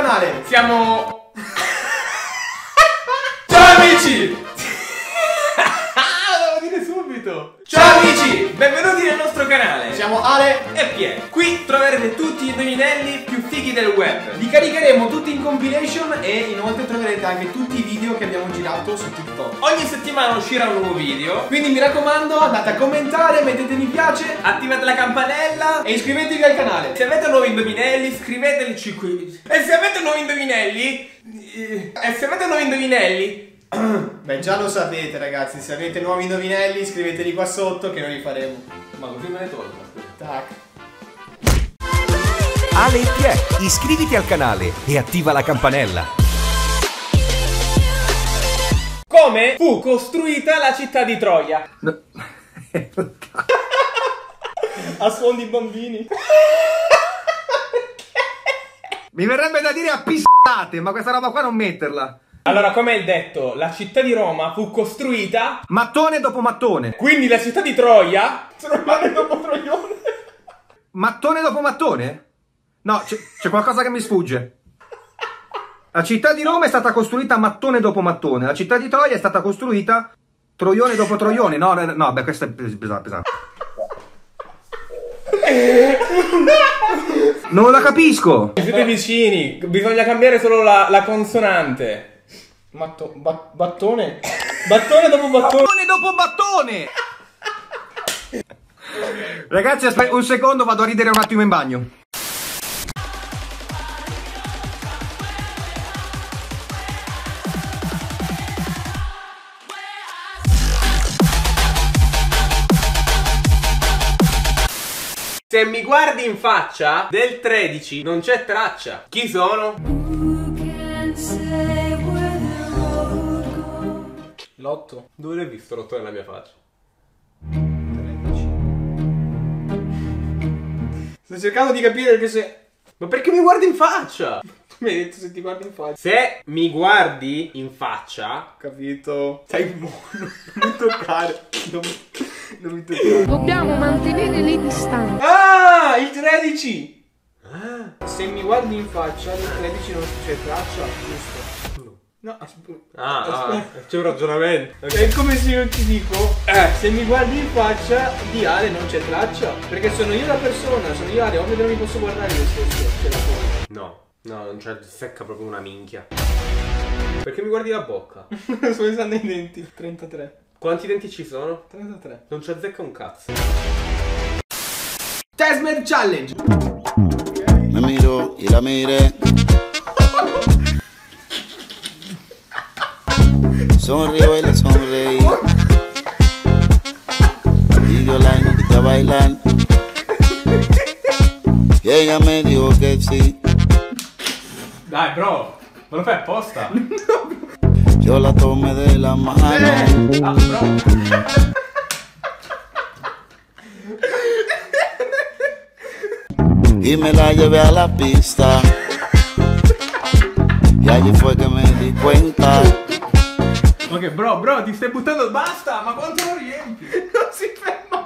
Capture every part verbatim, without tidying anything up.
canale. Siamo... Ciao amici! Lo devo dire subito! Ciao amici! Benvenuti nel nostro canale. Siamo Ale e Piè. Qui troverete tutti i indovinelli più fighi del web. Li caricheremo tutti in compilation e inoltre troverete anche tutti i video che abbiamo girato su TikTok. Ogni settimana uscirà un nuovo video, quindi mi raccomando, andate a commentare, mettete mi piace, attivate la campanella e iscrivetevi al canale. Se avete nuovi indovinelli, scrivetelici qui. E se avete nuovi indovinelli... E se avete nuovi indovinelli... Beh, già lo sapete ragazzi, se avete nuovi indovinelli scriveteli qua sotto che noi li faremo. Ma così me ne tolgo. Tac. Ale e Piè, iscriviti al canale e attiva la campanella. Come fu costruita la città di Troia? No. A suon di bambini. Mi verrebbe da dire a pissate, ma questa roba qua non metterla. Allora, come hai detto, la città di Roma fu costruita... Mattone dopo mattone. Quindi la città di Troia... Troione dopo troione. Mattone dopo mattone? No, c'è qualcosa che mi sfugge. La città di Roma è stata costruita mattone dopo mattone. La città di Troia è stata costruita troione dopo troione. No, no, no, beh, questo è pesante. Non la capisco. Siete vicini, bisogna cambiare solo la, la consonante. Matto, ba, battone Battone dopo battone Battone dopo battone. Ragazzi, aspetta un secondo, vado a ridere un attimo in bagno. Se mi guardi in faccia, del tredici non c'è traccia. Chi sono? L'otto? Dove l'hai visto l'otto nella mia faccia? tredici. Sto cercando di capire perché se... Ma perché mi guardi in faccia? Mi hai detto se ti guardi in faccia. Se mi guardi in faccia... Capito? Stai buono. Non mi toccare. Non, non mi toccare. Dobbiamo mantenere le distanze. Ah! Il tredici! Ah. Se mi guardi in faccia, il tredici non c'è traccia. Giusto. No, aspetta. Ah, aspetta. Ah, c'è un ragionamento. Okay. È come se io ti dico, eh, se mi guardi in faccia di Ale non c'è traccia. Perché sono io la persona, sono io Ale, ovvio che non mi posso guardare io stesso. C'è la cosa. No, no, non c'è, secca proprio una minchia. Perché mi guardi la bocca? Sto pensando ai denti. trentatré. Quanti denti ci sono? trentatré. Non c'è zecca un cazzo. Testman Challenge. La miro, la mire. Sonrío, baila, sonreí. Y yo la invité a bailar. Y ella me dijo que sí. Dai, bro, me lo fai apposta. Yo la tomé de la mano. Eh. Ah, bro. Y me la llevé a la pista. Y allí fue que me di cuenta. Ok, bro, bro, ti stai buttando, basta, ma quanto lo riempi? Non si ferma.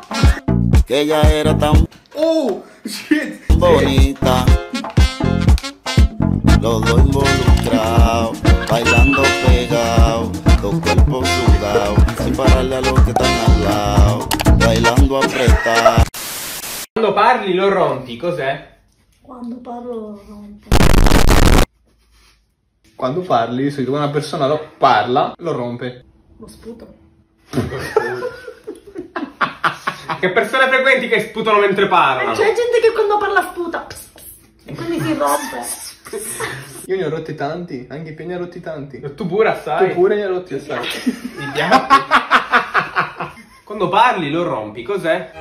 Che ella era tan... Oh, shit. Bonita. Los dos involucrados, bailando pegados, los cuerpos sudados, sin pararle a los que están al lado, bailando apretado. Quando parli lo rompi, cos'è? Quando parlo lo rompo. Quando parli, se una persona lo parla, lo rompe. Lo sputo. Che persone frequenti che sputano mentre parlano? C'è gente che quando parla sputa. Pss, pss, e quindi si rompe. Io ne ho rotti tanti, anche i piedi ne ho rotti tanti. E tu pure assai. Tu pure ne hai rotti assai. Quando parli lo rompi, cos'è?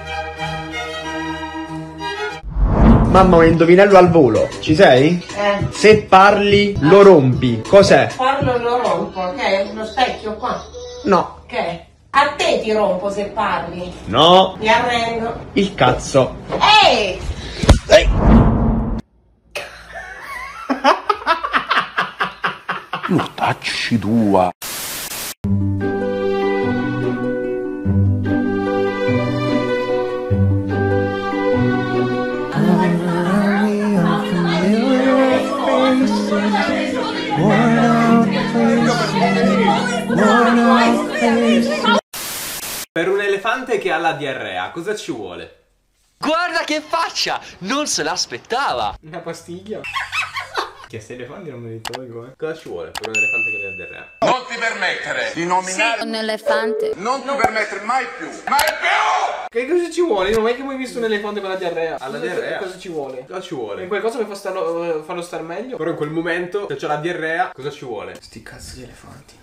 Mamma, un indovinello al volo, ci sei? Eh. Se parli lo rompi, cos'è? Parlo e lo rompo, che è uno specchio qua? No. Che è? A te ti rompo se parli. No. Mi arrendo. Il cazzo. Ehi! Ehi! Lo tacci tua. Thank you. Per un elefante che ha la diarrea, cosa ci vuole? Guarda che faccia! Non se l'aspettava! Una pastiglia? Che se elefanti non me li tolgo, eh. Cosa ci vuole per un elefante che ha la diarrea? Non ti permettere di nominare sì, un elefante. Non ti no. permettere mai più. Mai più! Che cosa ci vuole? Io non ho mai che mai visto un elefante con la diarrea. Alla diarrea? Cosa ci vuole? Cosa ci vuole? E qualcosa per farlo star meglio? Però in quel momento, se c'è la diarrea, cosa ci vuole? Sti cazzo di elefanti.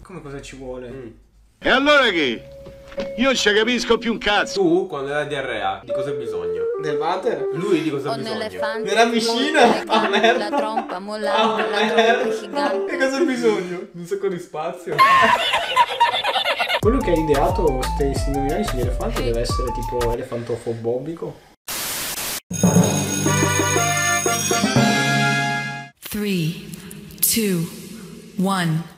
Come cosa ci vuole? Mm. E allora che? Io non ci capisco più un cazzo. Tu, quando hai la diarrea, di cosa hai bisogno? Del water? Lui di cosa ha bisogno? Un elefante. Nella piscina? Ah, merda. La trompa mollata, ah, la trompa gigante. Che cosa hai bisogno? Un sacco di spazio. Quello che ha ideato questi sindromiali sugli elefanti deve essere tipo elefantofobobico. three, two, one.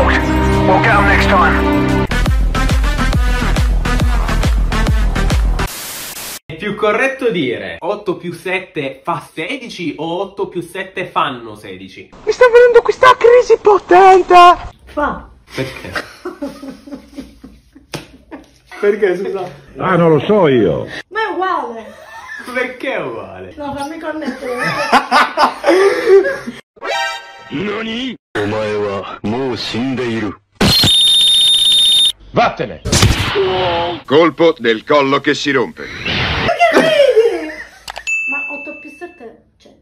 We'll get them next time. È più corretto dire otto più sette fa sedici o otto più sette fanno sedici? Mi sta venendo questa crisi potente. Fa. Perché? Perché scusa? Ah, non lo so io. Ma è uguale. Perché è uguale? No, fammi connettere. Nani? Omae wa mou shindeiru. Vattene! Oh. Colpo del collo che si rompe. Ma che ridi? Ma otto più sette, cioè...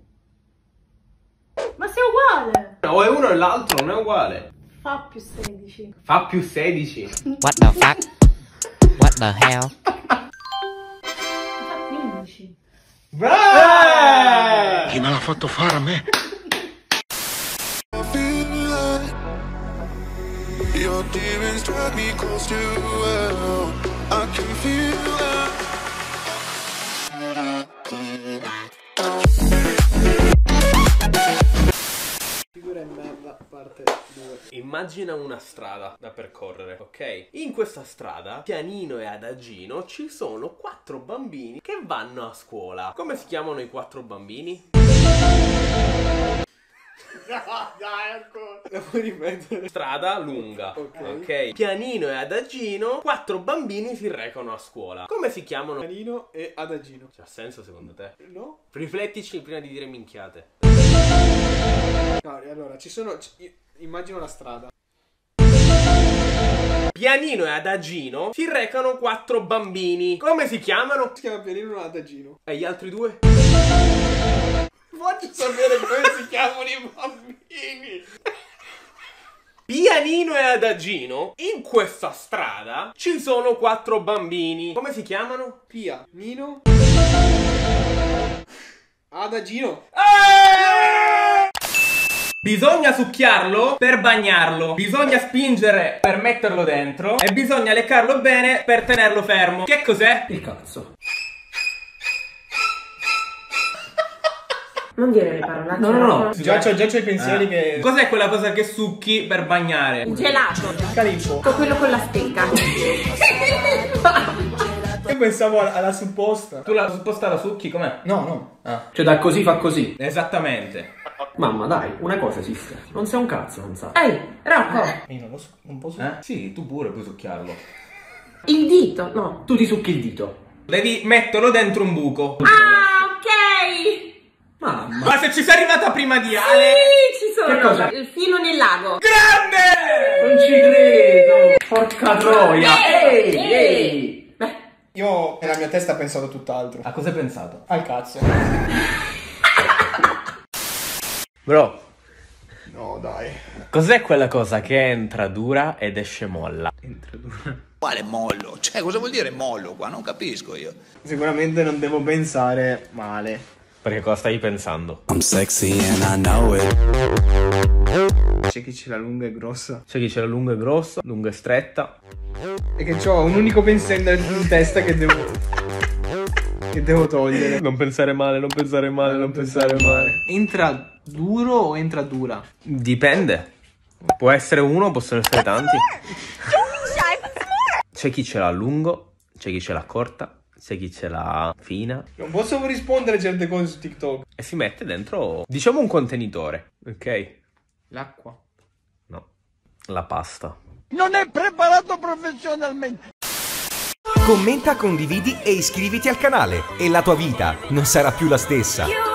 Ma sei uguale! O è uno e l'altro, non è uguale. Fa più sedici. Fa più sedici? What the fuck? What the hell? Fa quindici. Bravo! Chi me l'ha fatto fare a me? Your demons drag me close to hell. I can feel that. Figura in merda, parte due. Immagina una strada da percorrere, ok? In questa strada, pianino e adagino, ci sono quattro bambini che vanno a scuola. Come si chiamano i quattro bambini? No, dai, ancora. La puoi ripetere? Strada lunga. Okay. Ok. Pianino e adagino, quattro bambini si recano a scuola. Come si chiamano? Pianino e adagino. C'ha senso secondo te? No. Riflettici prima di dire minchiate. No, allora, ci sono... Immagino la strada. Pianino e adagino si recano quattro bambini. Come si chiamano? Si chiama pianino e adagino. E gli altri due? Voglio sapere come si chiamano i bambini. Pianino e adagino, in questa strada ci sono quattro bambini. Come si chiamano? Pia, Nino, adagino. Eeeh! Bisogna succhiarlo per bagnarlo, bisogna spingere per metterlo dentro e bisogna leccarlo bene per tenerlo fermo. Che cos'è? Il cazzo. Non dire le parolacce. No, no, no. Già c'ho i pensieri eh. che... Cos'è quella cosa che succhi per bagnare? Il gelato. Il calippo. Con quello con la stecca. Io pensavo alla supposta. Tu la supposta la succhi com'è? No, no. Ah. Cioè da così fa così. Esattamente. Mamma dai, una cosa esiste. Non sei un cazzo, non sai. Ehi, Rocco. Io non lo so, non posso... Eh? Sì, tu pure puoi succhiarlo. Il dito, no. Tu ti succhi il dito. Devi metterlo dentro un buco. Ah, ok. Mamma. Ma se ci sei arrivata prima di Ale? Sì, ci sono. Che cosa? Il filo nel lago. Grande! Non ci credo. Porca troia. Ehi, ehi, ehi. Beh, io nella mia testa ho pensato tutt'altro. A cosa hai pensato? Al cazzo. Bro. No, dai. Cos'è quella cosa che entra dura ed esce molla? Entra dura. Quale mollo? Cioè, cosa vuol dire mollo qua? Non capisco io. Sicuramente non devo pensare male. Perché cosa stai pensando? I'm sexy and I know it. C'è chi ce l'ha lunga e grossa. C'è chi ce l'ha lunga e grossa, lunga e stretta. E che c'ho un unico pensiero in testa che devo... che devo togliere. Non pensare male, non pensare male, non, non pensare, pensare male. Entra duro o entra dura? Dipende. Può essere uno, possono essere tanti. C'è chi ce l'ha lungo, c'è chi ce l'ha corta, c'è chi ce l'ha fina. Non posso rispondere a certe cose su TikTok. E si mette dentro, diciamo, un contenitore, ok? L'acqua. No, la pasta. Non è preparato professionalmente. Commenta, condividi e iscriviti al canale e la tua vita non sarà più la stessa.